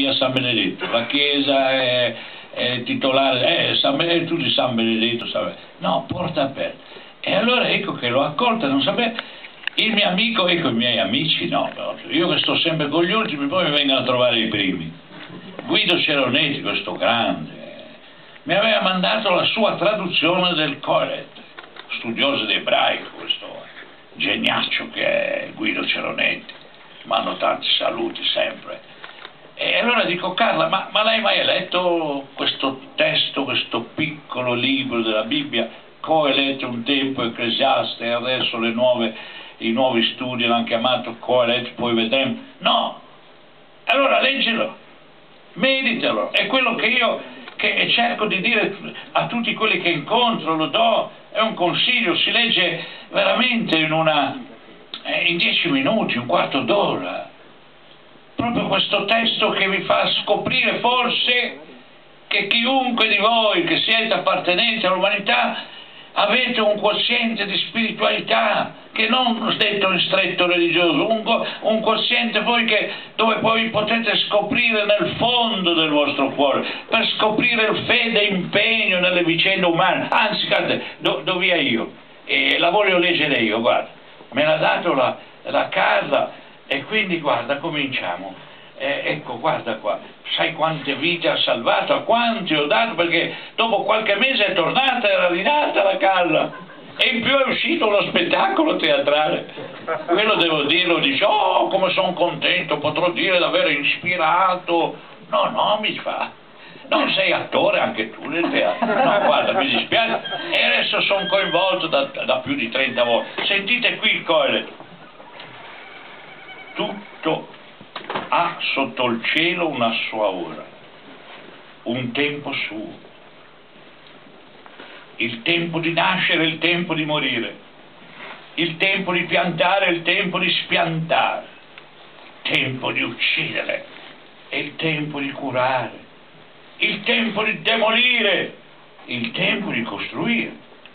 via San Benedetto, la chiesa è titolare, è tu di San Benedetto, no, porta aperta. E allora ecco che l'ho accolta, non sapevo, il mio amico, ecco i miei amici, no, io che sto sempre con gli ultimi, poi mi vengono a trovare i primi. Guido Ceronetti, questo grande, mi aveva mandato la sua traduzione del Coret, studioso di ebraico, questo geniaccio che è Guido Ceronetti, mi hanno tanti saluti sempre. E allora dico: Carla, ma lei mai ha letto questo testo, questo piccolo libro della Bibbia, Qohèlet un tempo, Ecclesiaste, e adesso i nuovi studi l'hanno chiamato Qohèlet, poi vedremo. No! Allora leggilo, meditalo, è quello che io che cerco di dire a tutti quelli che incontro, lo do, è un consiglio, si legge veramente in 10 minuti, un quarto d'ora, proprio questo testo che vi fa scoprire forse che chiunque di voi che siete appartenenti all'umanità avete un quoziente di spiritualità che non detto in stretto religioso, un quoziente poi dove poi potete scoprire nel fondo del vostro cuore, per scoprire il fede e impegno nelle vicende umane. Anzi, guardate, dov'è io? E la voglio leggere io, guarda, me l'ha dato la Carla, e quindi guarda, cominciamo. Ecco, guarda qua, sai quante vite ha salvato, a quanti ho dato, perché dopo qualche mese è tornata, era rinata la Carla. E in più è uscito uno spettacolo teatrale, quello devo dirlo, dice: oh, come sono contento, potrò dire di aver ispirato. No, mi fa, non sei attore anche tu nel teatro? No, guarda, mi dispiace, e adesso sono coinvolto da più di 30 volte. Sentite qui il Qohèlet: tutto ha sotto il cielo una sua ora, un tempo suo, il tempo di nascere, il tempo di morire, il tempo di piantare, il tempo di spiantare, il tempo di uccidere e il tempo di curare, il tempo di demolire, il tempo di costruire,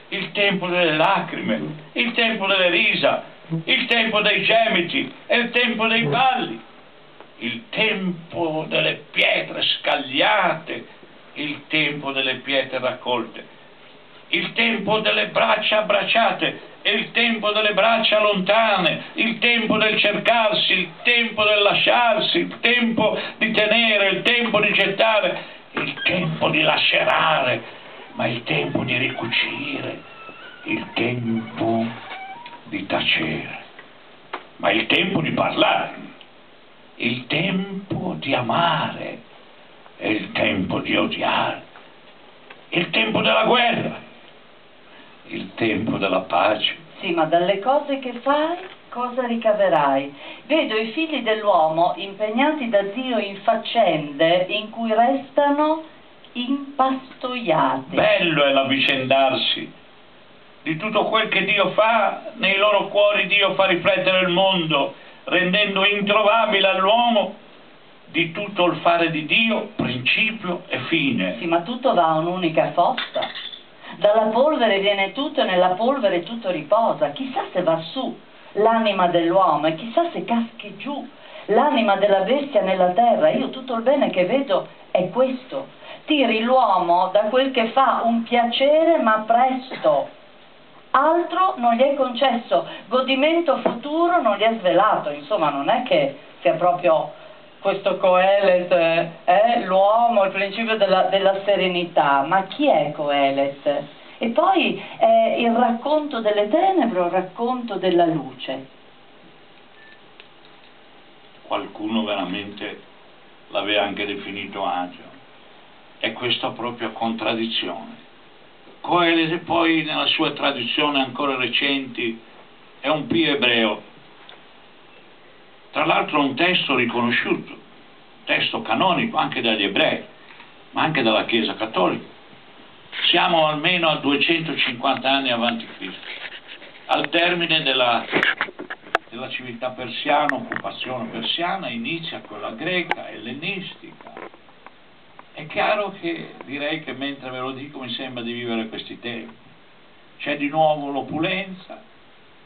il tempo delle lacrime, il tempo delle risa, il tempo dei gemiti e il tempo dei balli, il tempo delle pietre scagliate, il tempo delle pietre raccolte, il tempo delle braccia abbracciate e il tempo delle braccia lontane, il tempo del cercarsi, il tempo del lasciarsi, il tempo di tenere, il tempo di gettare, il tempo di lacerare, ma il tempo di ricucire, il tempo di tacere, ma il tempo di parlare, il tempo di amare e il tempo di odiare, il tempo della guerra, il tempo della pace. Sì, ma dalle cose che fai cosa ricaverai? Vedo i figli dell'uomo impegnati da Dio in faccende in cui restano impastoiati. Bello è l'avvicendarsi di tutto quel che Dio fa, nei loro cuori Dio fa riflettere il mondo, rendendo introvabile all'uomo di tutto il fare di Dio principio e fine. Sì, ma tutto va a un'unica fossa. Dalla polvere viene tutto e nella polvere tutto riposa. Chissà se va su l'anima dell'uomo e chissà se caschi giù l'anima della bestia nella terra. Io tutto il bene che vedo è questo: tiri l'uomo da quel che fa un piacere, ma presto, altro non gli è concesso, godimento futuro non gli è svelato. Insomma, non è che sia proprio questo Qohèlet, l'uomo, il principio della serenità. Ma chi è Qohèlet? E poi il racconto delle tenebre, il racconto della luce. Qualcuno veramente l'aveva anche definito angelo. È questa propria contraddizione. Qohèlet poi, nella sua tradizione ancora recenti, è un pio ebreo. Tra l'altro è un testo riconosciuto, testo canonico anche dagli ebrei, ma anche dalla Chiesa Cattolica. Siamo almeno a 250 anni avanti Cristo, al termine della civiltà persiana, occupazione persiana, inizia quella greca, ellenistica. È chiaro che direi che mentre ve lo dico mi sembra di vivere questi tempi. C'è di nuovo l'opulenza,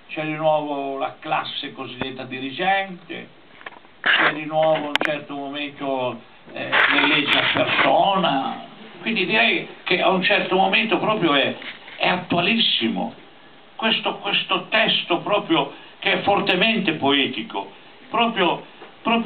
c'è di nuovo la classe cosiddetta dirigente, c'è di nuovo a un certo momento nell'esa persona. Quindi direi che a un certo momento proprio è attualissimo questo testo, proprio che è fortemente poetico, proprio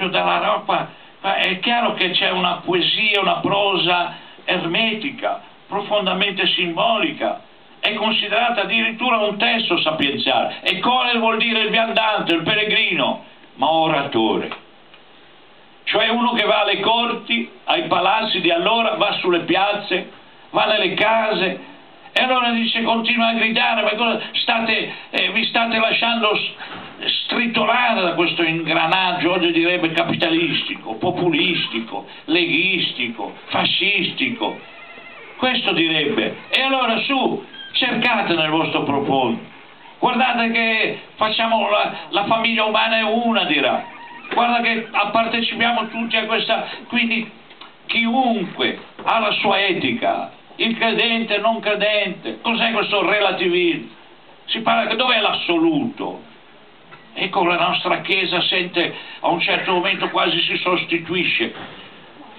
dalla roba. È chiaro che c'è una poesia, una prosa ermetica, profondamente simbolica, è considerata addirittura un testo sapienziale, e Qohèlet vuol dire il viandante, il pellegrino, ma oratore. Cioè uno che va alle corti, ai palazzi di allora, va sulle piazze, va nelle case, e allora dice, continua a gridare, ma cosa vi state lasciando stritolare da questo ingranaggio, oggi direbbe capitalistico, populistico, leghistico, fascistico, questo direbbe. E allora su, cercate nel vostro profondo, guardate che facciamo la famiglia umana è una, dirà, guarda che partecipiamo tutti a questa. Quindi chiunque ha la sua etica, il credente, non credente, cos'è questo relativismo? Si parla che dov'è l'assoluto? Ecco, la nostra Chiesa sente, a un certo momento quasi si sostituisce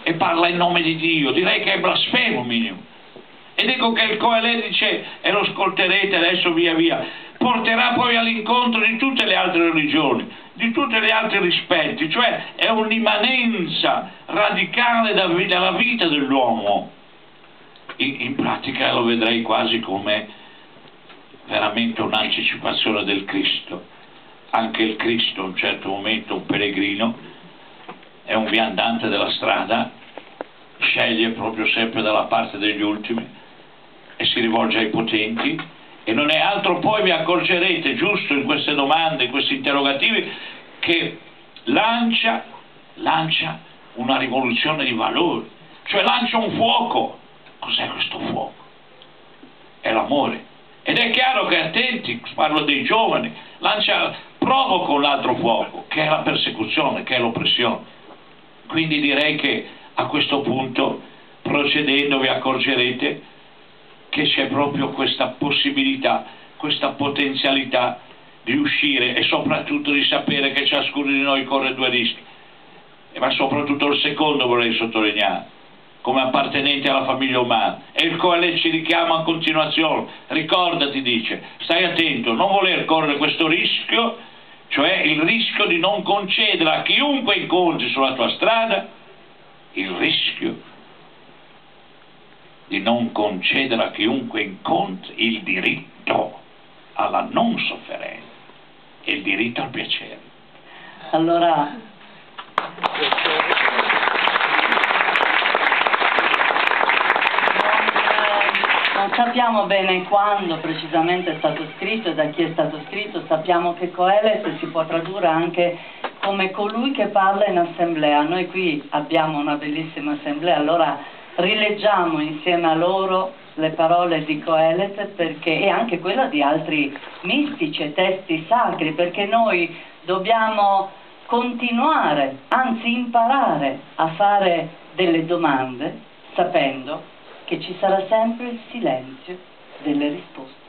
e parla in nome di Dio, direi che è blasfemo minimo. Ed ecco che il Qohèlet dice, e lo ascolterete adesso via via, porterà poi all'incontro di tutte le altre religioni, di tutti gli altri rispetti, cioè è un'immanenza radicale della vita dell'uomo. In pratica lo vedrei quasi come veramente un'anticipazione del Cristo. Anche il Cristo a un certo momento, un pellegrino, è un viandante della strada, sceglie proprio sempre dalla parte degli ultimi e si rivolge ai potenti, e non è altro. Poi vi accorgerete, giusto in queste domande, in questi interrogativi, che lancia una rivoluzione di valori, cioè lancia un fuoco. Cos'è questo fuoco? È l'amore. Ed è chiaro che, attenti, parlo dei giovani, provoca un altro fuoco, che è la persecuzione, che è l'oppressione. Quindi direi che a questo punto, procedendo, vi accorgerete che c'è proprio questa possibilità, questa potenzialità di uscire, e soprattutto di sapere che ciascuno di noi corre due rischi, ma soprattutto il secondo vorrei sottolineare, come appartenente alla famiglia umana. E il Qohèlet ci richiama a continuazione, ricordati, dice, stai attento, non voler correre questo rischio, cioè il rischio di non concedere a chiunque incontri sulla tua strada, il rischio di non concedere a chiunque incontri il diritto alla non sofferenza e il diritto al piacere. Allora, sappiamo bene quando precisamente è stato scritto e da chi è stato scritto, sappiamo che Qohèlet si può tradurre anche come colui che parla in assemblea. Noi qui abbiamo una bellissima assemblea, allora rileggiamo insieme a loro le parole di Qohèlet, perché, e anche quella di altri mistici e testi sacri, perché noi dobbiamo continuare, anzi imparare a fare delle domande sapendo che ci sarà sempre il silenzio delle risposte.